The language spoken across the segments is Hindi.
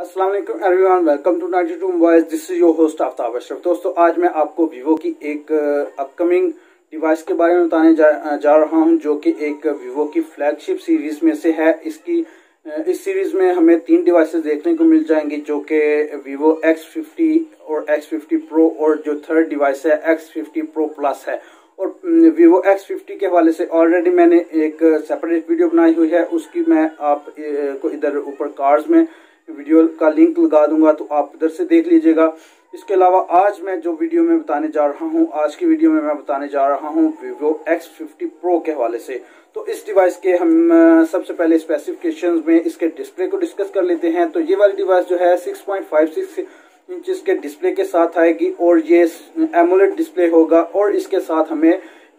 अस्सलाम वालेकुम everyone, welcome to 92 mobiles. This is your host Aftab Ashraf. दोस्तों, आज मैं आपको वीवो की एक अपकमिंग डिवाइस के बारे में बताने जा रहा हूं, जो कि एक वीवो की फ्लैगशिप सीरीज में से है। इस सीरीज में हमें तीन डिवाइसेस देखने को मिल जाएंगी, जो कि वीवो X50 और X50 Pro और जो थर्ड डिवाइस है X50 Pro Plus है। और वीवो X50 के हवाले से ऑलरेडी मैंने एक सेपरेट वीडियो बनाई हुई है, उसकी मैं आप को इधर ऊपर कार्ड्स में वीडियो का लिंक लगा दूंगा, तो आप उधर से देख लीजिएगा। इसके अलावा आज मैं जो वीडियो में बताने जा रहा हूं, आज की वीडियो में मैं बताने जा रहा हूं Vivo X50 Pro के हवाले से। तो इस डिवाइस के हम सबसे पहले स्पेसिफिकेशंस में इसके डिस्प्ले को डिस्कस कर लेते हैं। तो ये वाली डिवाइस जो है 6.56 इंच के डिस्प्ले के साथ आएगी और ये एमोलेड डिस्प्ले होगा और इसके साथ हमें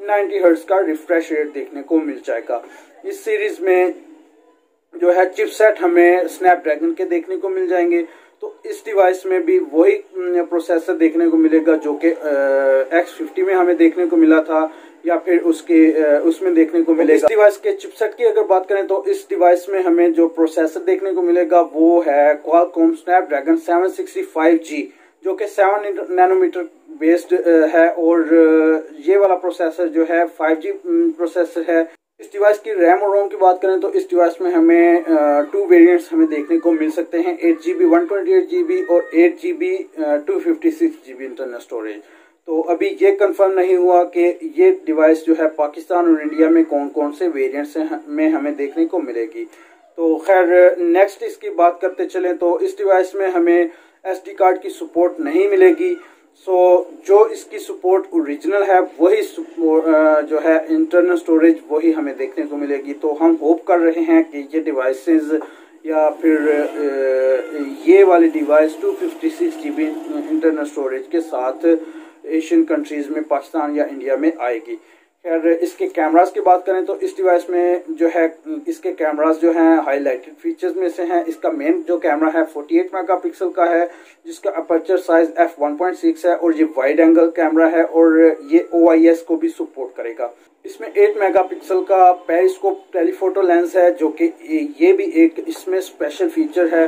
90 हर्ट्ज का रिफ्रेश रेट देखने को मिल जाएगा। इस सीरीज में जो है चिपसेट हमें स्नैपड्रैगन के देखने को मिल जाएंगे। तो इस डिवाइस में भी वही प्रोसेसर देखने को मिलेगा जो कि X50 में हमें देखने को मिला था या फिर उसमें देखने को मिलेगा। इस डिवाइस के चिपसेट की अगर बात करें तो इस डिवाइस में हमें जो प्रोसेसर देखने को मिलेगा वो है क्वालकॉम स्नैपड्रैगन 765G, जो कि 7 नैनोमीटर बेस्ड है और ये वाला प्रोसेसर जो है 5G प्रोसेसर है। इस डिवाइस की रैम और रोम की बात करें तो इस डिवाइस में हमें 2 वेरिएंट्स हमें देखने को मिल सकते हैं, 8GB 128GB और 8GB 256GB इंटरनल स्टोरेज। तो अभी ये कंफर्म नहीं हुआ कि ये डिवाइस जो है पाकिस्तान और इंडिया में कौन कौन से वेरिएंट्स में हमें देखने को मिलेगी। तो खैर नेक्स्ट इसकी बात करते चलें तो इस डिवाइस में हमें SD कार्ड की सपोर्ट नहीं मिलेगी। जो इसकी सपोर्ट ओरिजिनल है वही जो है इंटरनल स्टोरेज वही हमें देखने को मिलेगी। तो हम होप कर रहे हैं कि ये डिवाइसेस या फिर ये वाली डिवाइस 256GB इंटरनल स्टोरेज के साथ एशियन कंट्रीज में पाकिस्तान या इंडिया में आएगी। खैर इसके कैमरास की बात करें तो इस डिवाइस में जो है इसके कैमरास जो हैं हाईलाइटेड फीचर्स में से हैं। इसका मेन जो कैमरा है 48 मेगापिक्सल का है, जिसका अपर्चर साइज f1.6 है और ये वाइड एंगल कैमरा है और ये OIS को भी सपोर्ट करेगा। इसमें 8 मेगापिक्सल का पेरिस्कोप टेलीफोटो लेंस है, जो कि ये भी एक इसमें स्पेशल फीचर है,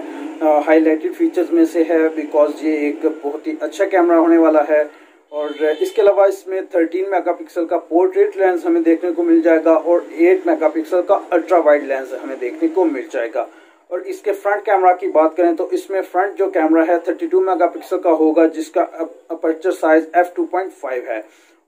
हाईलाइटेड फीचर्स में से है, बिकॉज ये एक बहुत ही अच्छा कैमरा होने वाला है। और इसके अलावा इसमें 13 मेगापिक्सल का पोर्ट्रेट लेंस हमें देखने को मिल जाएगा और 8 मेगापिक्सल का अल्ट्रा वाइड लेंस हमें देखने को मिल जाएगा। और इसके फ्रंट कैमरा की बात करें तो इसमें फ्रंट जो कैमरा है 32 मेगापिक्सल का होगा, जिसका अपर्चर साइज f2.5 है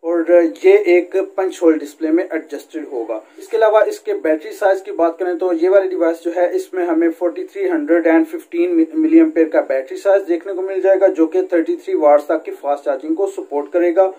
और ये एक पंच होल डिस्प्ले में एडजस्टेड होगा। इसके अलावा इसके बैटरी साइज की बात करें तो ये वाली डिवाइस जो है इसमें हमें 4315 mAh का बैटरी साइज देखने को मिल जाएगा, जो कि 33 वाट्स तक की फास्ट चार्जिंग को सपोर्ट करेगा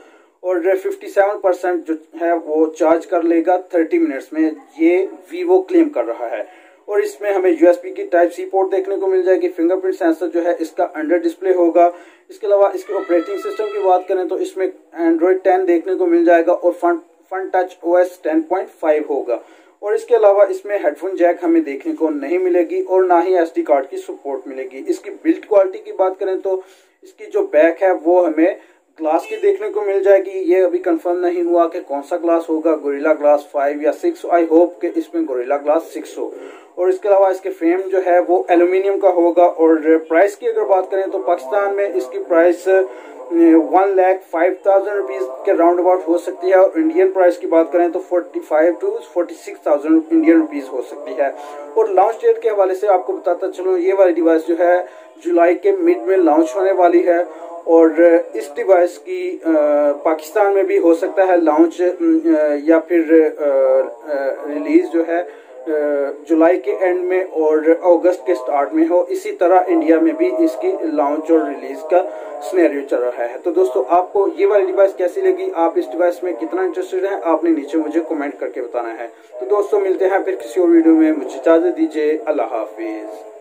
और 57% जो है वो चार्ज कर लेगा 30 मिनट्स में, ये वीवो क्लेम कर रहा है। और इसमें हमें USB की Type-C पोर्ट देखने को मिल जाएगी। फिंगरप्रिंट सेंसर जो है इसका अंडर डिस्प्ले होगा। इसके अलावा इसके ऑपरेटिंग सिस्टम की बात करें तो इसमें Android 10 देखने को मिल जाएगा और फन टच OS 10.5 होगा। और इसके अलावा इसमें हेडफोन जैक हमें देखने को नहीं मिलेगी और ना ही SD कार्ड की सपोर्ट मिलेगी। इसकी बिल्ड क्वालिटी की बात करें तो इसकी जो बैक है वो हमें ग्लास की देखने को मिल जाएगी। ये अभी कंफर्म नहीं हुआ कि कौन सा ग्लास होगा, गोरिल्ला ग्लास 5 या 6। आई होप कि इसमें गोरिल्ला ग्लास 6 हो। और इसके अलावा इसके फ्रेम जो है वो एल्यूमिनियम का होगा। और प्राइस की अगर बात करें तो पाकिस्तान में इसकी प्राइस 1,05,000 रुपीज के राउंड अबाउट हो सकती है और इंडियन प्राइस की बात करें तो 45,000 to 46,000 इंडियन रुपीज हो सकती है। और लॉन्च डेट के हवाले से आपको बताता चलूं, ये वाली डिवाइस जो है जुलाई के मिड में लॉन्च होने वाली है और इस डिवाइस की पाकिस्तान में भी हो सकता है लॉन्च या फिर रिलीज जो है जुलाई के एंड में और अगस्त के स्टार्ट में हो। इसी तरह इंडिया में भी इसकी लॉन्च और रिलीज का सिनेरियो चल रहा है। तो दोस्तों, आपको ये वाली डिवाइस कैसी लगी, आप इस डिवाइस में कितना इंटरेस्टेड हैं, आपने नीचे मुझे कमेंट करके बताना है। तो दोस्तों, मिलते हैं फिर किसी और वीडियो में। मुझे इजाजत दीजिए, अल्लाह हाफिज।